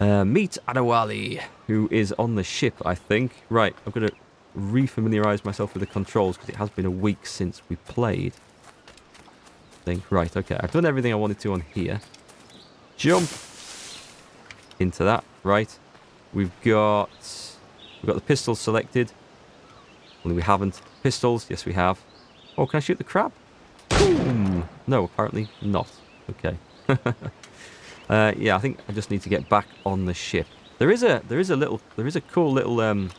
Meet Adewale, who is on the ship, I think. Right, I'm going to re-familiarise myself with the controls, because it has been a week since we played. I think. Right, okay, I've done everything I wanted to on here. Jump into that, right. We've got the pistols selected. Only we haven't. Pistols, yes we have. Oh, can I shoot the crab? Boom! No, apparently not. Okay. Yeah, I think I just need to get back on the ship. There is a cool little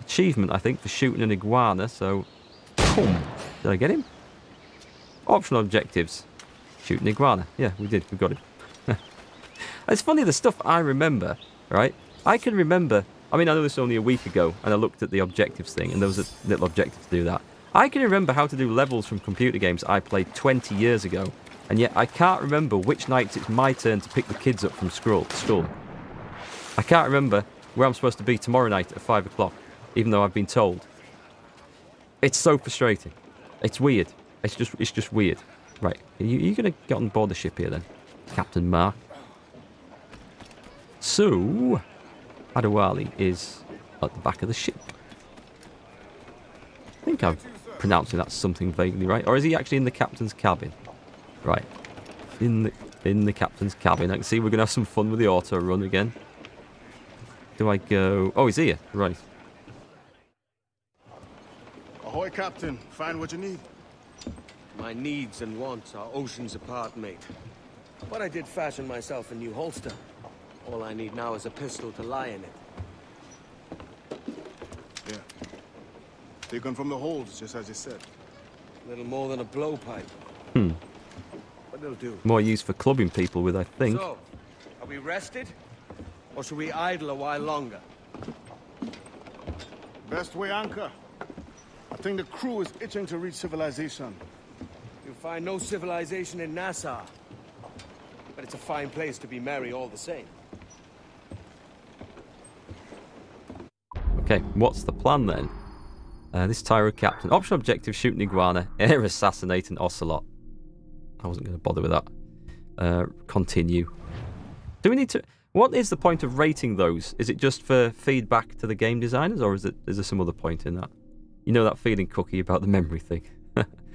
achievement, I think, for shooting an iguana, so boom. Did I get him? Optional objectives. Shoot an iguana. Yeah, we did. We got him. It's funny, the stuff I remember, right? I can remember... I mean, I know this was only a week ago, and I looked at the objectives thing, and there was a little objective to do that. I can remember how to do levels from computer games I played 20 years ago, and yet I can't remember which nights it's my turn to pick the kids up from school. I can't remember where I'm supposed to be tomorrow night at 5 o'clock, even though I've been told. It's so frustrating. It's weird. It's just weird. Right, are you going to get on board the ship here then, Captain Mark? So, Adewale is at the back of the ship. I think I'm pronouncing that something vaguely right. Or is he actually in the captain's cabin? Right, in the captain's cabin. I can see we're going to have some fun with the auto run again. Do I go... Oh, he's here. Right. Ahoy, Captain. Find what you need. My needs and wants are oceans apart, mate. But I did fashion myself a new holster. All I need now is a pistol to lie in it. Yeah. Taken from the holds, just as you said. Little more than a blowpipe. Hmm. But they'll do. More use for clubbing people with, I think. So, are we rested? Or should we idle a while longer? Best we anchor. I think the crew is itching to reach civilization. You'll find no civilization in Nassau. But it's a fine place to be merry all the same. Okay, what's the plan then? This Tyro captain. Optional objective, shoot an iguana. Air assassinate an ocelot. I wasn't going to bother with that. Continue. Do we need to... What is the point of rating those? Is it just for feedback to the game designers, or is there some other point in that? You know that feeling, Cookie, about the memory thing.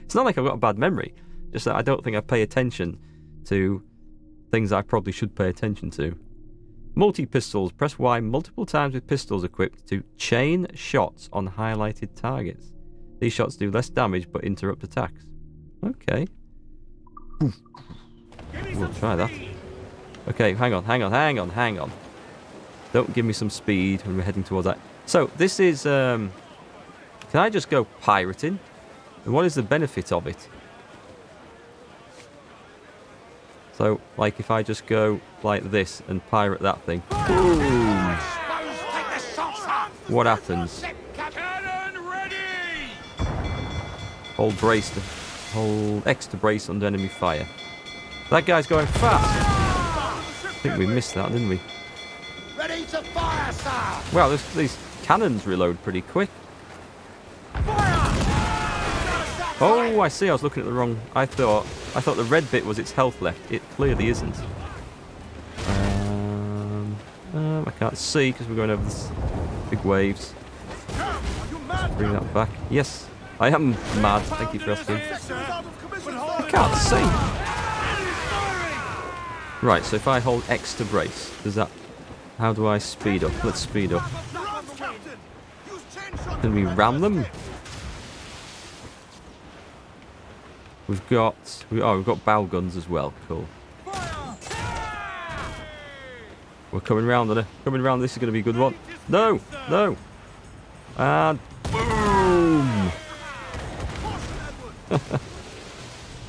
It's not like I've got a bad memory. Just that I don't think I pay attention to things I probably should pay attention to. Multi-pistols. Press Y multiple times with pistols equipped to chain shots on highlighted targets. These shots do less damage but interrupt attacks. Okay. We'll try that. Okay, hang on. Don't give me some speed when we're heading towards that. So, this is... can I just go pirating? And what is the benefit of it? So, like, if I just go like this and pirate that thing. Boom! What happens? Hold X to brace under enemy fire. That guy's going fast! I think we missed that, didn't we? Wow, these cannons reload pretty quick. Oh, I see, I was looking at the wrong... I thought the red bit was its health left. It clearly isn't. I can't see because we're going over these big waves. Let's bring that back. Yes, I am mad. Thank you for asking. I can't see. Right, so if I hold X to brace, does that... How do I speed up? Let's speed up. Can we ram them? We've got bow guns as well. Cool. We're coming round on it. Coming round. This is going to be a good one. No, no. And boom.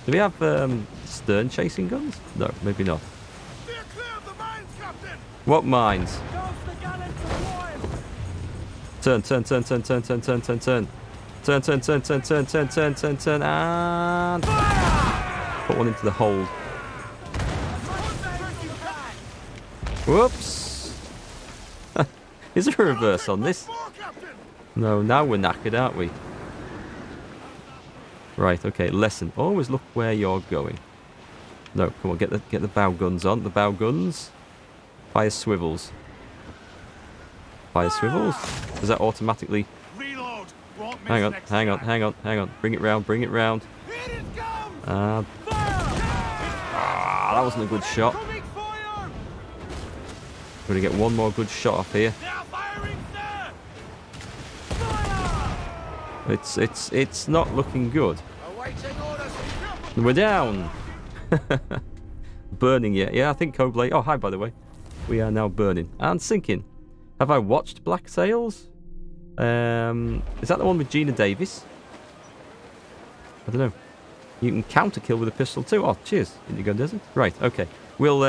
Do we have stern chasing guns? No, maybe not. What mines? Turn. Turn, and... Put one into the hold. Whoops! Is there a reverse on this? No, now we're knackered, aren't we? Right, okay, lesson. Always look where you're going. No, come on, get the bow guns on. The bow guns. Fire swivels. Fire swivels? Does that automatically... Hang on, hang on, hang on, hang on. Bring it round, bring it round. That wasn't a good shot. I'm going to get one more good shot off here. It's not looking good. We're down. Burning yet? Yeah, I think Coblade. Oh, hi, by the way. We are now burning and sinking. Have I watched Black Sails? Is that the one with Gina Davis? I don't know. You can counter kill with a pistol too. Oh, cheers, Indigo Desert. Right, okay. We'll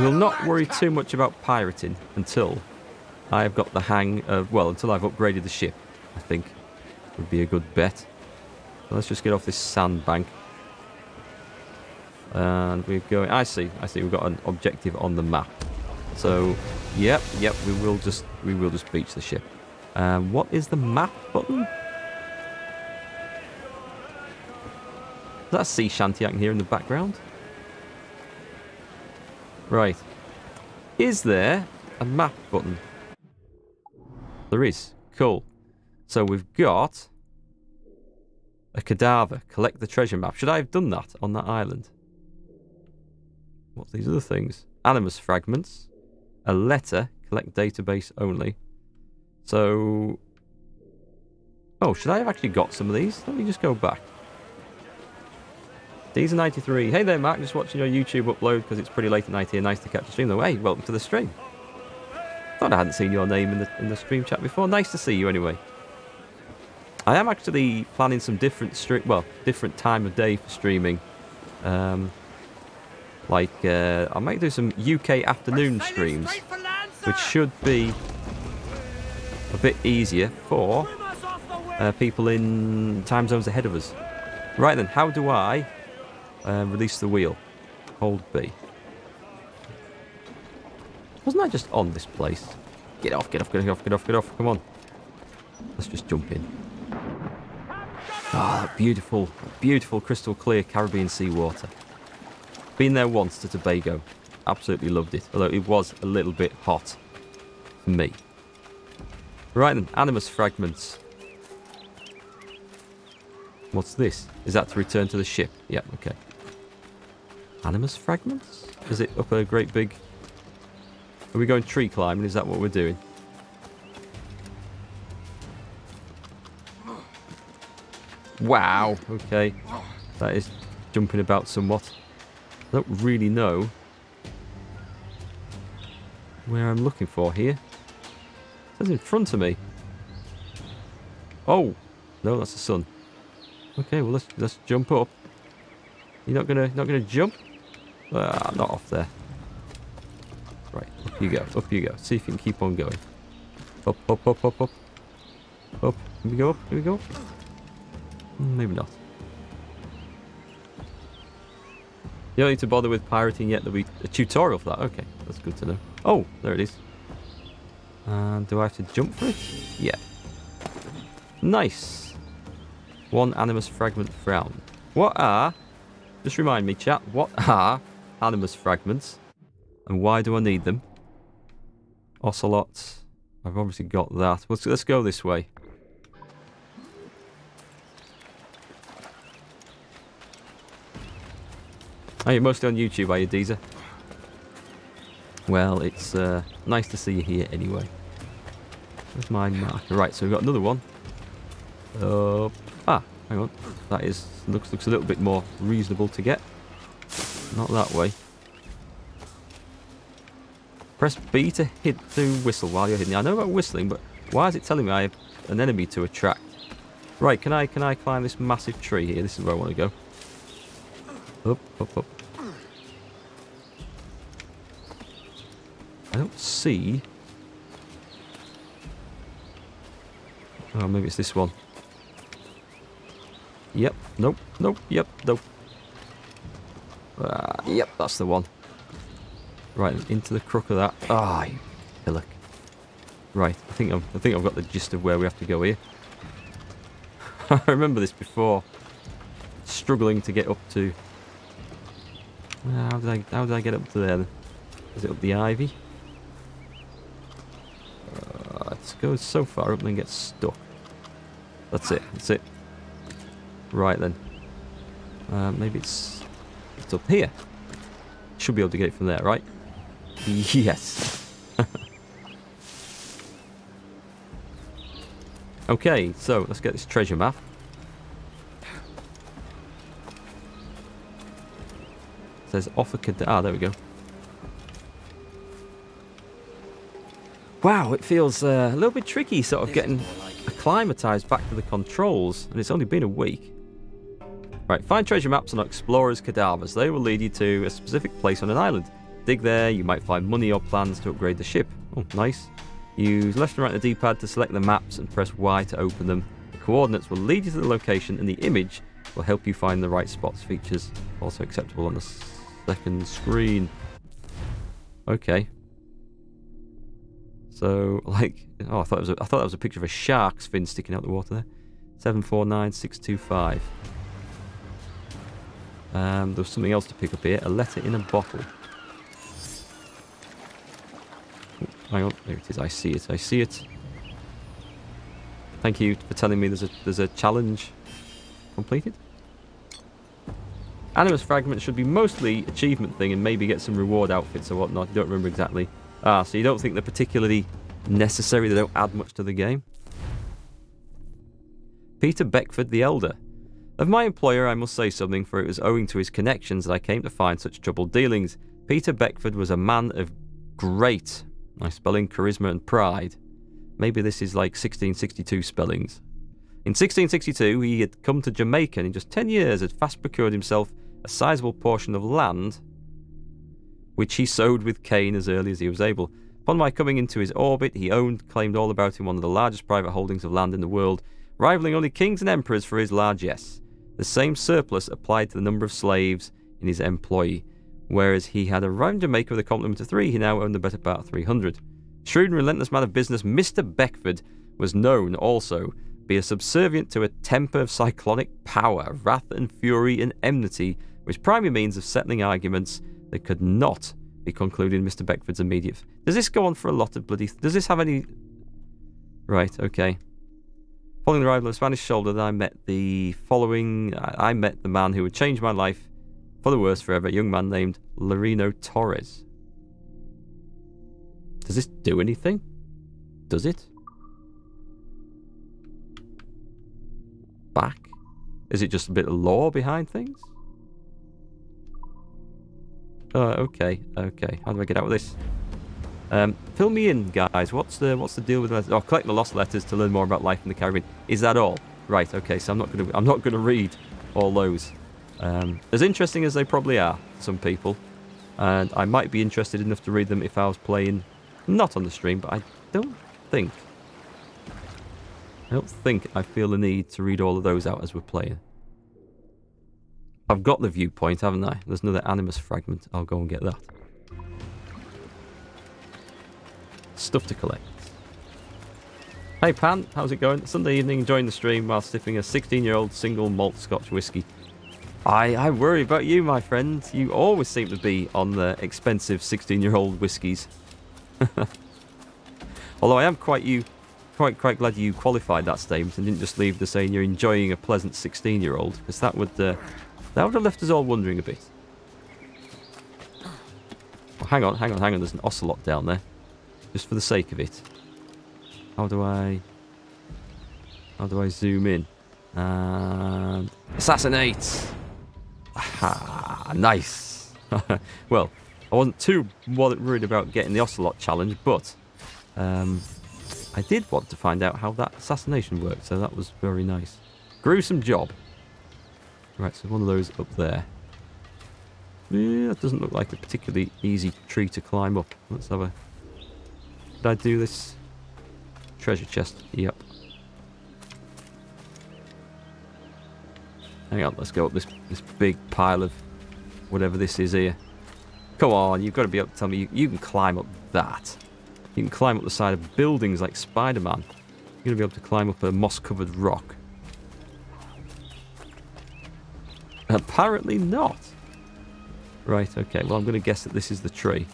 not worry too much about pirating until I've got the hang of, well, until I've upgraded the ship, I think would be a good bet. So let's just get off this sandbank. And we're going, I see we've got an objective on the map. So, yep, we will just beach the ship. What is the map button? Is that a sea shanty I can hear in the background? Right. Is there a map button? There is. Cool. So we've got a cadaver. Collect the treasure map. Should I have done that on that island? What's these other things? Animus fragments. A letter. Collect database only. So... Oh, should I have actually got some of these? Let me just go back. These are 93. Hey there, Mark. Just watching your YouTube upload because it's pretty late at night here. Nice to catch the stream though. Hey, welcome to the stream. Thought I hadn't seen your name in the stream chat before. Nice to see you anyway. I am actually planning some different time of day for streaming. I might do some UK afternoon streams, which should be a bit easier for people in time zones ahead of us. Right then, how do I release the wheel? Hold B. Wasn't I just on this place? Get off, get off, get off, get off, get off. Come on. Let's just jump in. Ah, that beautiful, beautiful crystal clear Caribbean sea water. Been there once to Tobago. Absolutely loved it. Although it was a little bit hot for me. Right then, Animus Fragments. What's this? Is that to return to the ship? Yeah, okay. Animus Fragments? Is it up a great big... Are we going tree climbing? Is that what we're doing? Wow. Okay. That is jumping about somewhat. I don't really know where I'm looking for here. That's in front of me. Oh. No, that's the sun. Okay, well let's jump up. You're not gonna jump? Not off there. Right, up you go, up you go. See if you can keep on going. Up, up, up, up, up. Up, can we go up? Can we go up? Maybe not. You don't need to bother with pirating yet. There'll be a tutorial for that. Okay, that's good to know. Oh, there it is. And do I have to jump for it? Yeah. Nice. One Animus Fragment found. What are... Just remind me, chat. What are Animus Fragments? And why do I need them? Ocelot. I've obviously got that. Let's go this way. Oh, you're mostly on YouTube, are you, Deezer? Well, it's nice to see you here anyway. Where's my marker? Right, so we've got another one. Hang on. That is looks a little bit more reasonable to get. Not that way. Press B to whistle while you're hidden. I know about whistling, but why is it telling me I have an enemy to attract? Right, can I climb this massive tree here? This is where I want to go. Up, up, up. I don't see... Oh, maybe it's this one. Yep, nope, nope, yep, nope. Yep, that's the one. Right, into the crook of that. Ah, you hillock. Right, I think I've got the gist of where we have to go here. I remember this before. Struggling to get up to... How did I get up to there? Is it up the ivy? Let's go so far up and then get stuck. That's it, that's it. Right then. Maybe it's up here. Should be able to get it from there, right? Yes. Okay, so let's get this treasure map. It says offer cadet. Ah, there we go. Wow, it feels a little bit tricky sort of getting acclimatized back to the controls, and it's only been a week. Right, find treasure maps on explorers' cadavers. They will lead you to a specific place on an island. Dig there, you might find money or plans to upgrade the ship. Oh, nice. Use left and right on the D-pad to select the maps and press Y to open them. The coordinates will lead you to the location and the image will help you find the right spots. Features also acceptable on the second screen. Okay. So, like, oh, I thought that was a picture of a shark's fin sticking out the water there. 749625. There was something else to pick up here. A letter in a bottle. Oh, hang on, there it is. I see it. I see it. Thank you for telling me there's a challenge completed. Animus fragments should be mostly achievement thing and maybe get some reward outfits or whatnot. I don't remember exactly. Ah, so you don't think they're particularly necessary? They don't add much to the game. Peter Beckford the Elder. Of my employer, I must say something, for it was owing to his connections that I came to find such troubled dealings. Peter Beckford was a man of great, I spell in charisma and pride. Maybe this is like 1662 spellings. In 1662, he had come to Jamaica and in just 10 years had fast procured himself a sizable portion of land, which he sowed with cane as early as he was able. Upon my coming into his orbit, he claimed all about him, one of the largest private holdings of land in the world, rivaling only kings and emperors for his largesse. The same surplus applied to the number of slaves in his employ. Whereas he had arrived in Jamaica with a complement of 3, he now owned the better part of 300. Shrewd and relentless man of business, Mr. Beckford was known also be a subservient to a temper of cyclonic power, wrath and fury and enmity, which primary means of settling arguments that could not be concluded in Mr. Beckford's immediate... Does this go on for a lot of bloody... Does this have any... Right, okay. Following the arrival of the Spanish soldier, I met the man who would change my life for the worse forever, a young man named Lorino Torres. Does this do anything? Does it? Back? Is it just a bit of lore behind things? Okay, okay. How do I get out of this? Fill me in, guys. What's the deal with letters? Oh, collect the lost letters to learn more about life in the Caribbean. Is that all? Right. Okay. So I'm not gonna read all those. As interesting as they probably are, some people, and I might be interested enough to read them if I was playing, not on the stream. But I don't think I feel the need to read all of those out as we're playing. I've got the viewpoint, haven't I? There's another Animus fragment. I'll go and get that. Stuff to collect. Hey Pan, how's it going? Sunday evening, enjoying the stream while sipping a 16-year-old single malt Scotch whiskey. I worry about you, my friend. You always seem to be on the expensive 16-year-old whiskies. Although I am quite glad you qualified that statement and didn't just leave the saying you're enjoying a pleasant 16-year-old, because that would have left us all wondering a bit. Oh, hang on. There's an ocelot down there. Just for the sake of it. How do I zoom in? And assassinate! Aha, nice! Well, I wasn't too worried about getting the ocelot challenge, but I did want to find out how that assassination worked, so that was very nice. Gruesome job. Right, so one of those up there. Yeah, that doesn't look like a particularly easy tree to climb up. Let's have a... Did I do this? Treasure chest, yep. Hang on, let's go up this big pile of whatever this is here. Come on, you've got to be able to tell me you can climb up that. You can climb up the side of buildings like Spider-Man. You're going to be able to climb up a moss-covered rock. Apparently not. Right, okay, well I'm going to guess that this is the tree.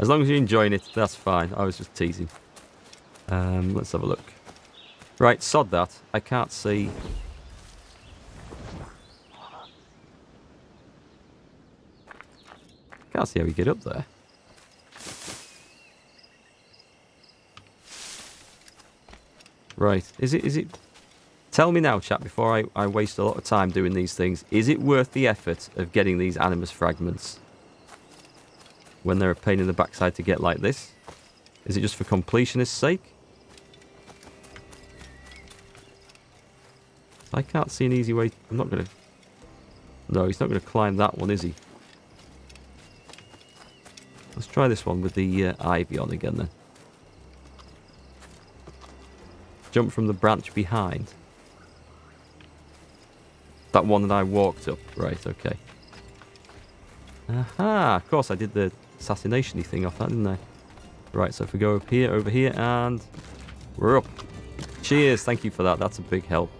As long as you're enjoying it, that's fine. I was just teasing. Let's have a look. Right, sod that. I can't see. Can't see how we get up there. Right, is it... Tell me now, chat, before I waste a lot of time doing these things, is it worth the effort of getting these animus fragments when they're a pain in the backside to get like this? Is it just for completionist's sake? I can't see an easy way... I'm not going to... No, he's not going to climb that one, is he? Let's try this one with the ivy on again, then. Jump from the branch behind. That one that I walked up. Right, okay. Aha! Of course, I did the assassination-y thing off that, didn't I? Right, so if we go up here, over here, and... we're up. Cheers! Thank you for that. That's a big help.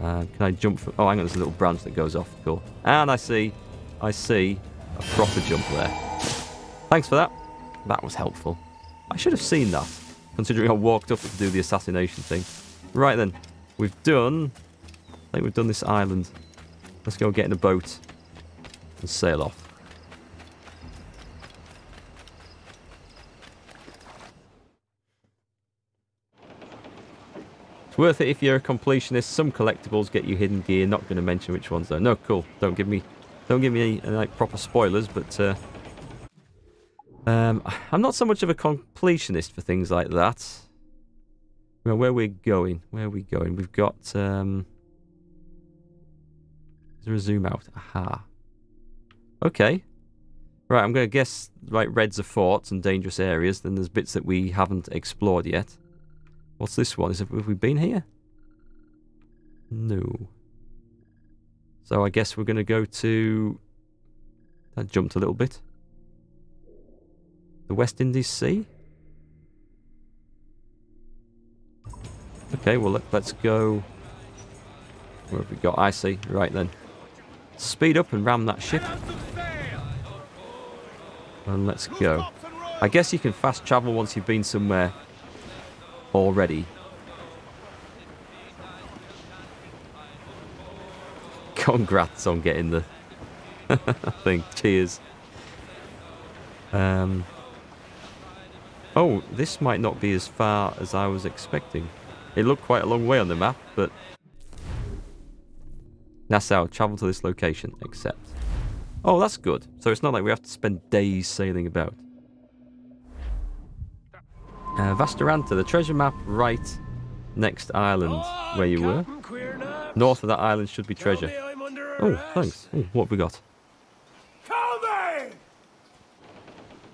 Can I jump from... Oh, hang on, there's a little branch that goes off. Cool. And I see a proper jump there. Thanks for that. That was helpful. I should have seen that, considering I walked up to do the assassination thing. Right then, we've done... I think we've done this island. Let's go get in a boat and sail off. It's worth it if you're a completionist. Some collectibles get you hidden gear. Not going to mention which ones though. No, cool. Don't give me any, like, proper spoilers, but... I'm not so much of a completionist for things like that. Well, where are we going? We've got, is there a zoom out? Aha. Okay. Right, I'm going to guess, right, reds are forts and dangerous areas. Then there's bits that we haven't explored yet. What's this one? Have we been here? No. So I guess we're going to go to... That jumped a little bit. The West Indies Sea? Okay, well, let's go... Where have we got? I see. Right, then. Speed up and ram that ship. And let's go. I guess you can fast travel once you've been somewhere already. Congrats on getting the thing. Cheers. Oh, this might not be as far as I was expecting. It looked quite a long way on the map, but... Nassau, travel to this location, except... Oh, that's good. So it's not like we have to spend days sailing about. Vastaranta, the treasure map right next island where you were. North of that island should be treasure. Oh, thanks. Oh, what have we got?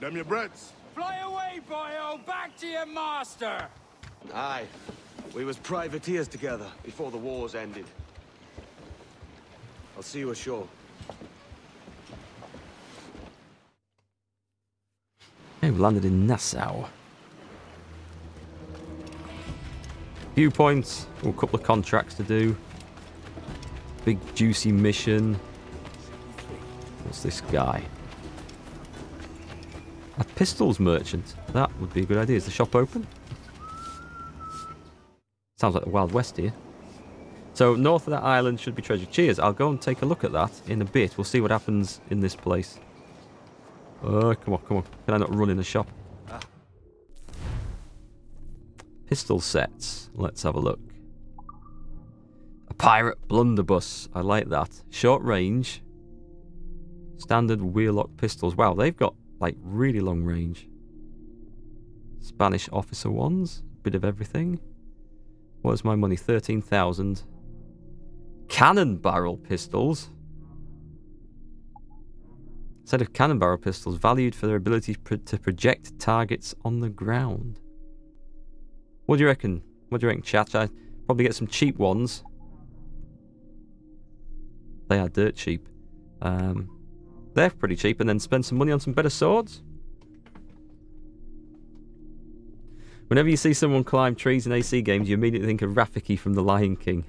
Damn your breaths. Fly away, boyo! Back to your master! Aye. We was privateers together before the wars ended. I'll see you ashore. Hey, we landed in Nassau. Viewpoints. Oh, a couple of contracts to do. Big juicy mission. What's this guy? A pistols merchant. That would be a good idea. Is the shop open? Sounds like the Wild West here. So, north of that island should be treasure. Cheers. I'll go and take a look at that in a bit. We'll see what happens in this place. Oh, come on, come on. Can I not run in the shop? Pistol sets. Let's have a look. A pirate blunderbuss. I like that. Short range. Standard wheellock pistols. Wow, they've got... like, really long range. Spanish officer ones. Bit of everything. What is my money? 13,000. Cannon barrel pistols. A set of cannon barrel pistols valued for their ability to project targets on the ground. What do you reckon? What do you reckon, chat? I'd probably get some cheap ones. They are dirt cheap. They're pretty cheap, and then spend some money on some better swords. Whenever you see someone climb trees in AC games, you immediately think of Rafiki from The Lion King.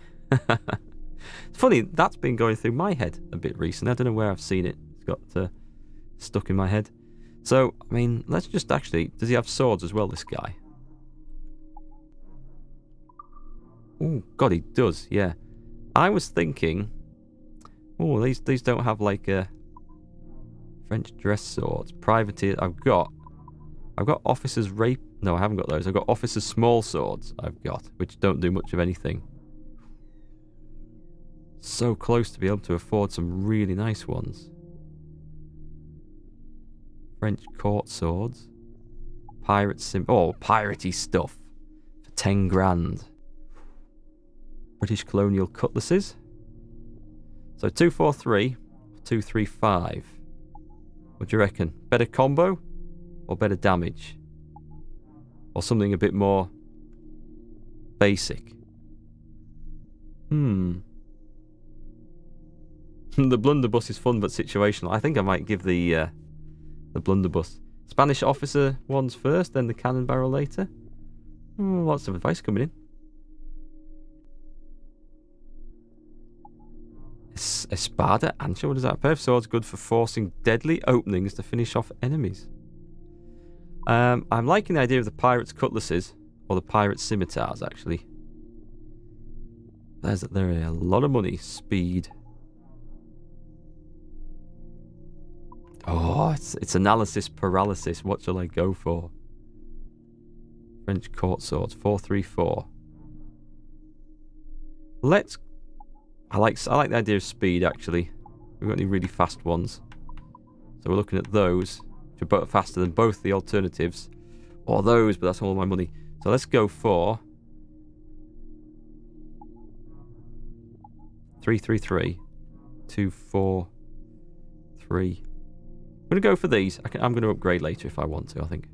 It's funny, that's been going through my head a bit recently. I don't know where I've seen it. It's got stuck in my head. So, I mean, let's just actually... Does he have swords as well, this guy? Oh, God, he does, yeah. I was thinking... Oh, these don't have, like, a... French dress swords. Privateer... I've got officers' rape... No, I haven't got those. I've got officers' small swords, I've got, which don't do much of anything. So close to be able to afford some really nice ones. French court swords. Pirate sim... Oh, piratey stuff. For 10 grand. British colonial cutlasses. So 243, 235. What do you reckon? Better combo or better damage? Or something a bit more basic? The blunderbuss is fun but situational. I think I might give the blunderbuss. Spanish officer ones first, then the cannon barrel later. Lots of advice coming in. Espada, ancha, what is that? A pair of swords good for forcing deadly openings to finish off enemies. I'm liking the idea of the pirate's cutlasses, or the pirate scimitars, actually. There are a lot of money. Speed. Oh, it's analysis paralysis. What shall I go for? French court swords. 434. Let's... I like the idea of speed, actually. We've got any really fast ones. So we're looking at those, which are both faster than both the alternatives. Or those, but that's all my money. So let's go for... 333. 243... I'm going to go for these. I'm going to upgrade later if I want to, I think.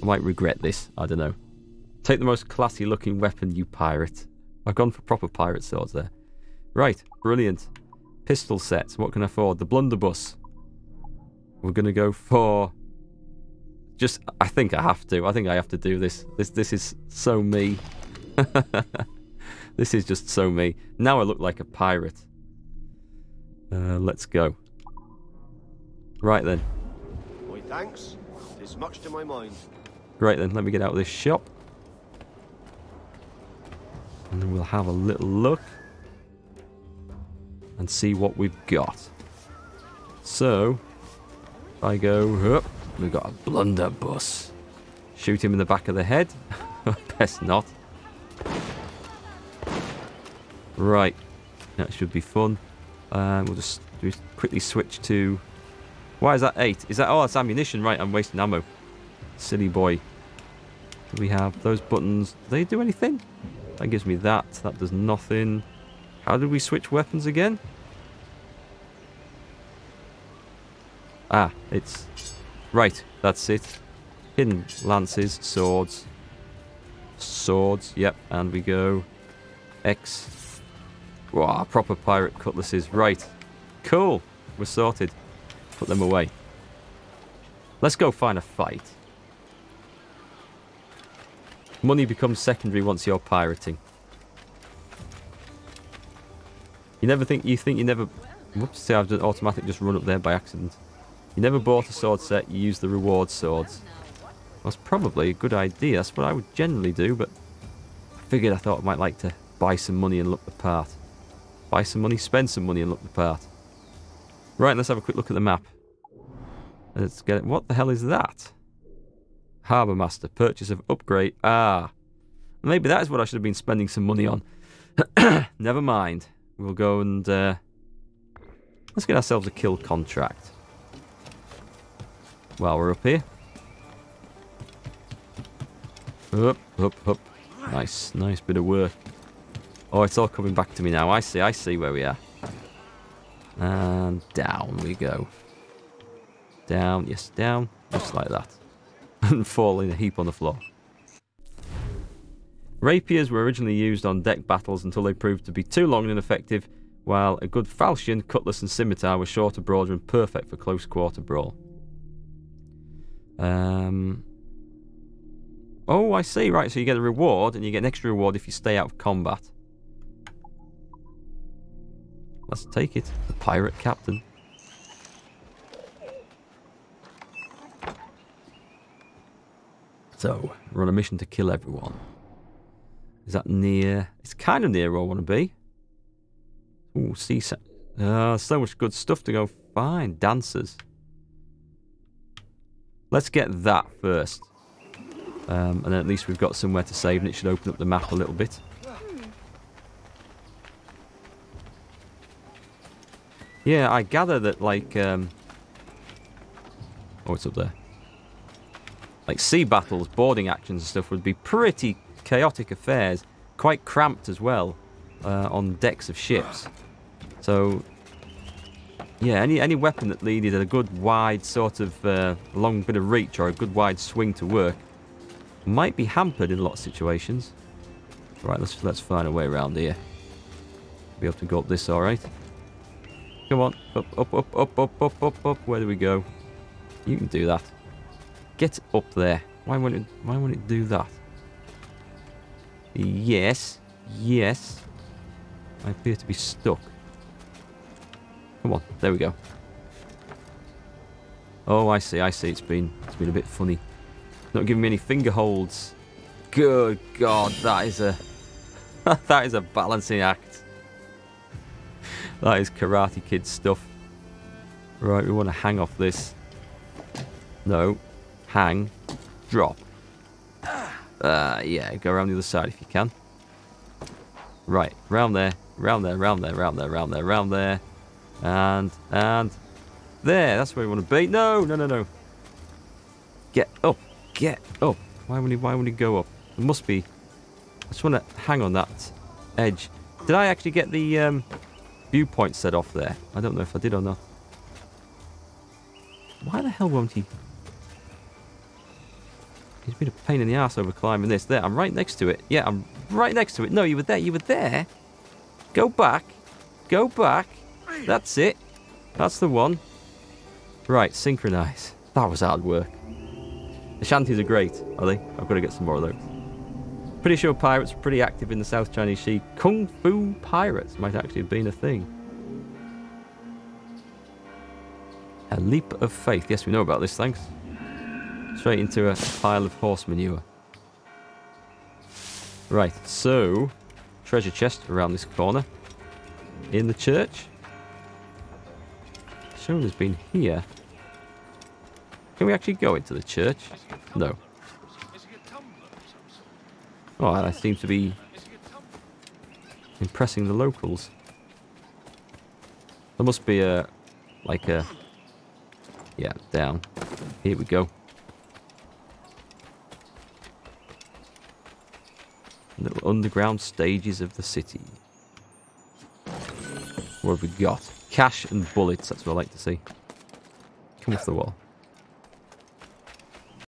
I might regret this. I don't know. Take the most classy looking weapon, you pirate. I've gone for proper pirate swords there. Right. Brilliant. Pistol sets. What can I afford? The blunderbuss. We're going to go for... Just... I think I have to. I think I have to do this. This is so me. This is just so me. Now I look like a pirate. Let's go. Right then. Boy, thanks. There's much to my mind. Great then, let me get out of this shop. And then we'll have a little look. And see what we've got. So, if I go up, we've got a blunderbuss. Shoot him in the back of the head. Best not. Right. That should be fun. We'll just quickly switch to... Why is that 8? Is that... Oh, that's ammunition. Right, I'm wasting ammo. Silly boy. Do we have those buttons? Do they do anything? That gives me that. That does nothing. How did we switch weapons again? Ah, it's... Right, that's it. Hidden lances, swords. Swords, yep. And we go... X. Wow, proper pirate cutlasses. Right. Cool. We're sorted. Put them away. Let's go find a fight. Money becomes secondary once you're pirating. You never... Whoops, see, I've done automatic, just run up there by accident. You never bought a sword set, you use the reward swords. That's probably a good idea. That's what I would generally do, but I thought I might like to buy some money and look the part. Buy some money, spend some money and look the part. Right, let's have a quick look at the map. Let's get it. What the hell is that? Harbour Master. Purchase of upgrade. Ah. Maybe that is what I should have been spending some money on. Never mind. We'll go and... let's get ourselves a kill contract. While we're up here. Up, up, up. Nice, nice bit of work. Oh, it's all coming back to me now. I see where we are. And down we go. Down, yes, down. Just like that. And fall in a heap on the floor. Rapiers were originally used on deck battles until they proved to be too long and ineffective, while a good falchion, cutlass and scimitar were shorter, broader and perfect for close quarter brawl. Oh, I see, right, so you get a reward and you get an extra reward if you stay out of combat. Let's take it. The pirate captain. So, we're on a mission to kill everyone. Is that near? It's kind of near where I want to be. Ooh, seaside. So much good stuff to go find. Dancers. Let's get that first. And then at least we've got somewhere to save, and it should open up the map a little bit. Yeah, I gather that, like, oh, it's up there. Like, sea battles, boarding actions and stuff would be pretty chaotic affairs, quite cramped as well, on decks of ships. So, yeah, any weapon that needed a good wide sort of long bit of reach or a good wide swing to work might be hampered in a lot of situations. Right, let's find a way around here. Be able to go up this, all right. Come on, up. Where do we go? You can do that. Get up there. Why won't it do that? Yes. Yes. I appear to be stuck. Come on. There we go. Oh, I see. It's been a bit funny. Not giving me any finger holds. Good God, that is a balancing act. That is Karate Kid stuff. Right, we want to hang off this. No. Hang. Drop. Yeah, go around the other side if you can. Right, round there. And there, that's where we want to be. No. Get up. Why wouldn't he go up? It must be. I just want to hang on that edge. Did I actually get the viewpoint set off there? I don't know if I did or not. Why the hell won't he? He's been a pain in the ass over climbing this. There, I'm right next to it. Yeah, I'm right next to it. No, you were there. Go back. That's it. That's the one. Right, synchronize. That was hard work. The shanties are great, are they? I've got to get some more of those. Pretty sure pirates were pretty active in the South Chinese Sea. Kung Fu pirates might actually have been a thing. A leap of faith. Yes, we know about this, thanks. Straight into a pile of horse manure. Right, so treasure chest around this corner. In the church. Someone has been here. Can we actually go into the church? No. Oh, I seem to be impressing the locals. There must be a, like a, yeah, down. Here we go. Little underground stages of the city. What have we got? Cash and bullets, that's what I like to see. Come off the wall.